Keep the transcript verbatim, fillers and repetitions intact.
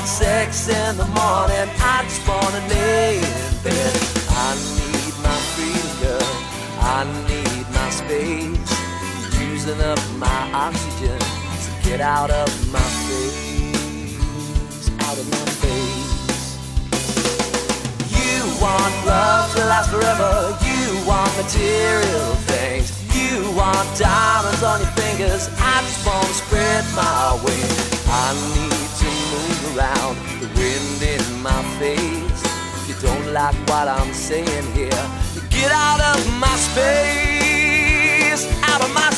around six in the morning, I just wanna lay in bed. I need my freedom, I need my space, using up my oxygen, so get out of my face, out of my face. You want love to last forever, you want material things, you want diamonds on your fingers, I just wanna spread my wings. I need to move around, the wind in my face. If you don't like what I'm saying here, get out of my space, out of my